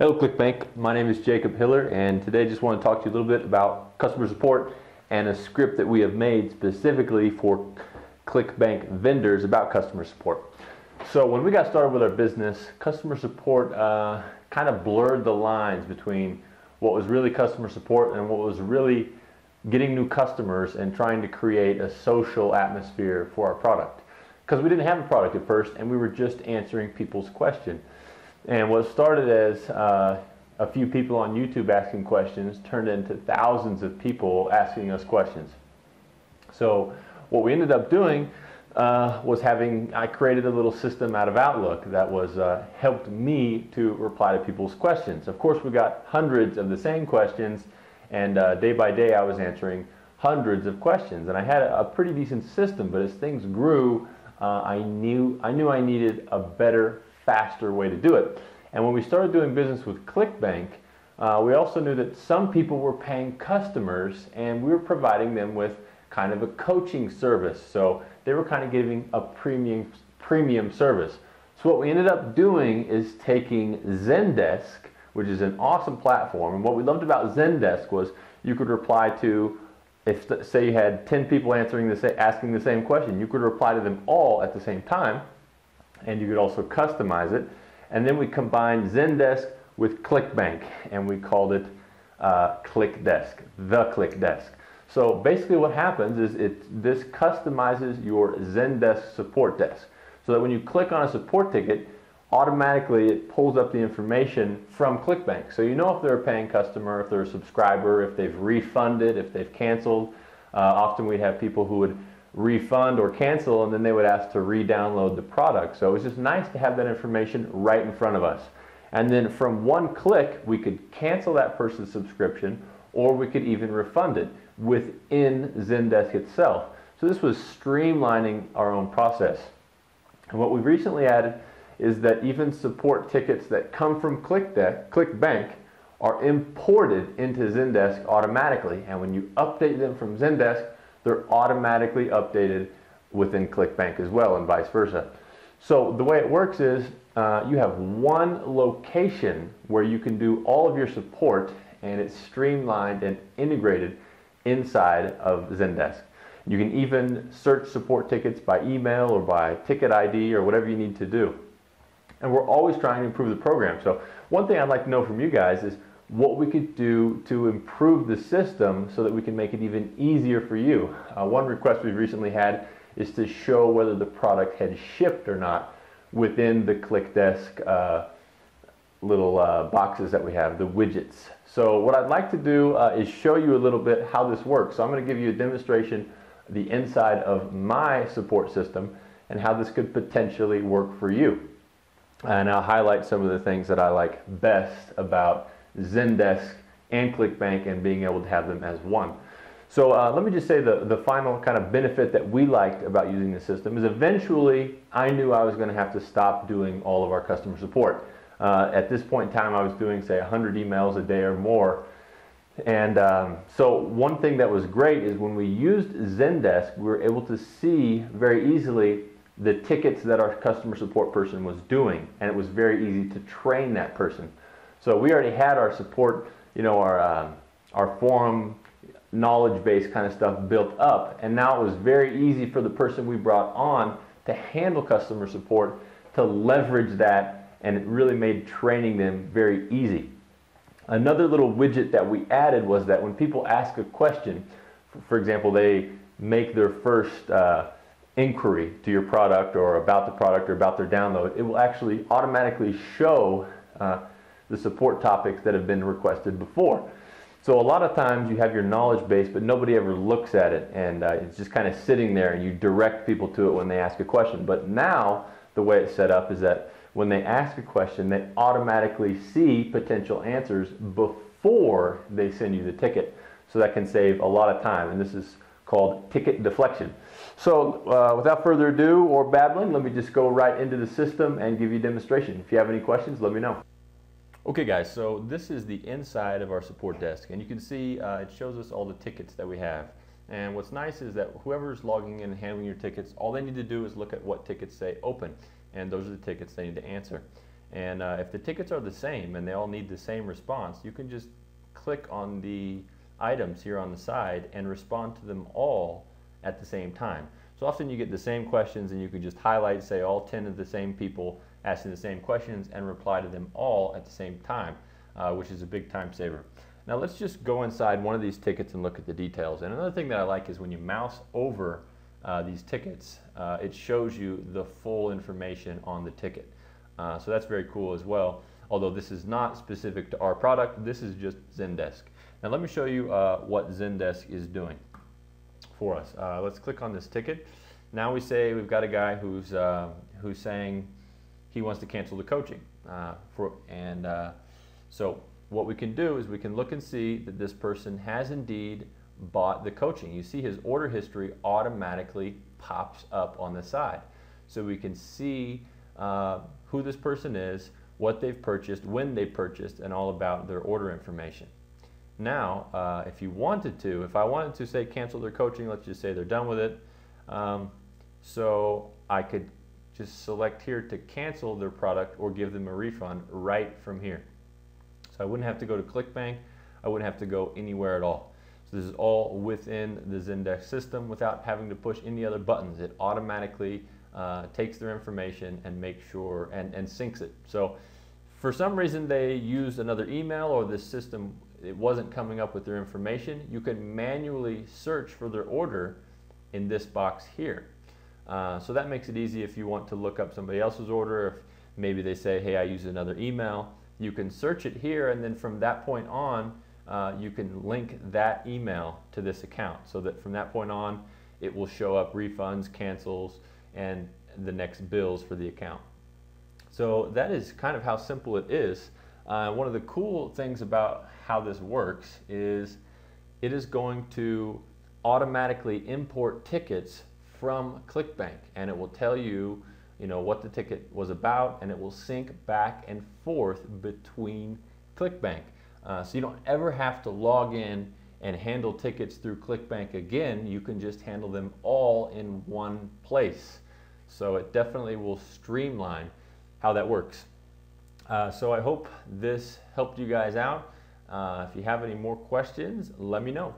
Hello ClickBank, my name is Jacob Hiller, and today I just want to talk to you a little bit about customer support and a script that we have made specifically for ClickBank vendors about customer support. So when we got started with our business, customer support kind of blurred the lines between what was really customer support and what was really getting new customers and trying to create a social atmosphere for our product. Because we didn't have a product at first and we were just answering people's questions. And what started as a few people on YouTube asking questions turned into thousands of people asking us questions. So what we ended up doing was I created a little system out of Outlook that was helped me to reply to people's questions. Of course, we got hundreds of the same questions, and day by day I was answering hundreds of questions. And I had a pretty decent system, but as things grew, I knew I needed a better, faster way to do it. And when we started doing business with ClickBank, we also knew that some people were paying customers and we were providing them with kind of a coaching service. So they were kind of giving a premium service. So what we ended up doing is taking Zendesk, which is an awesome platform, and what we loved about Zendesk was you could reply to, if say you had 10 people asking the same question, you could reply to them all at the same time, and you could also customize it. And then we combined Zendesk with ClickBank, and we called it ClickDesk, the ClickDesk. So basically what happens is this customizes your Zendesk support desk, so that when you click on a support ticket, automatically it pulls up the information from ClickBank. So you know if they're a paying customer, if they're a subscriber, if they've refunded, if they've canceled. Often we'd have people who would refund or cancel, and then they would ask to re-download the product. So it was just nice to have that information right in front of us. And then from one click, we could cancel that person's subscription, or we could even refund it within Zendesk itself. So this was streamlining our own process. And what we recently added is that even support tickets that come from ClickBank are imported into Zendesk automatically. And when you update them from Zendesk, they're automatically updated within ClickBank as well, and vice versa. So the way it works is you have one location where you can do all of your support, and it's streamlined and integrated inside of Zendesk. You can even search support tickets by email or by ticket ID or whatever you need to do. And we're always trying to improve the program. So one thing I'd like to know from you guys is what we could do to improve the system so that we can make it even easier for you. One request we've recently had is to show whether the product had shipped or not within the ClickDesk little boxes that we have, the widgets. So what I'd like to do is show you a little bit how this works. So I'm going to give you a demonstration of the inside of my support system and how this could potentially work for you. And I'll highlight some of the things that I like best about Zendesk and ClickBank and being able to have them as one. So let me just say the final kind of benefit that we liked about using the system is eventually I knew I was going to have to stop doing all of our customer support. At this point in time I was doing say 100 emails a day or more, and so one thing that was great is when we used Zendesk we were able to see very easily the tickets that our customer support person was doing, and it was very easy to train that person. So we already had our support, you know, our forum knowledge base kind of stuff built up, and now it was very easy for the person we brought on to handle customer support to leverage that, and it really made training them very easy. Another little widget that we added was that when people ask a question, for example, they make their first inquiry to your product or about the product or about their download, it will actually automatically show the support topics that have been requested before. So a lot of times you have your knowledge base but nobody ever looks at it, and it's just kind of sitting there, and you direct people to it when they ask a question. But now the way it's set up is that when they ask a question they automatically see potential answers before they send you the ticket. So that can save a lot of time, and this is called ticket deflection. So without further ado or babbling, let me just go right into the system and give you a demonstration. If you have any questions, let me know. Okay guys, so this is the inside of our support desk, and you can see it shows us all the tickets that we have. And what's nice is that whoever's logging in and handling your tickets, all they need to do is look at what tickets say open, and those are the tickets they need to answer. And if the tickets are the same and they all need the same response, you can just click on the items here on the side and respond to them all at the same time. So often you get the same questions and you can just highlight, say, all 10 of the same people asking the same questions and reply to them all at the same time, which is a big time saver. Now let's just go inside one of these tickets and look at the details. And another thing that I like is when you mouse over these tickets, it shows you the full information on the ticket. So that's very cool as well. Although this is not specific to our product, this is just Zendesk. Now let me show you what Zendesk is doing for us. Let's click on this ticket. Now we say we've got a guy who's saying he wants to cancel the coaching. So what we can do is we can look and see that this person has indeed bought the coaching. You see his order history automatically pops up on the side. So we can see who this person is, what they've purchased, when they purchased, and all about their order information. Now, if you wanted to, if I wanted to say cancel their coaching, let's just say they're done with it. So I could just select here to cancel their product or give them a refund right from here. So I wouldn't have to go to ClickBank. I wouldn't have to go anywhere at all. So this is all within the Zendesk system without having to push any other buttons. It automatically takes their information and makes sure and syncs it. So for some reason they used another email or this system, it wasn't coming up with their information. You can manually search for their order in this box here. So that makes it easy if you want to look up somebody else's order. If maybe they say, hey, I used another email. You can search it here, and then from that point on, you can link that email to this account so that from that point on, it will show up refunds, cancels, and the next bills for the account. So that is kind of how simple it is. One of the cool things about how this works is it is going to automatically import tickets from ClickBank, and it will tell you, what the ticket was about, and it will sync back and forth between ClickBank. So you don't ever have to log in and handle tickets through ClickBank again. You can just handle them all in one place. So it definitely will streamline how that works. So I hope this helped you guys out. If you have any more questions, let me know.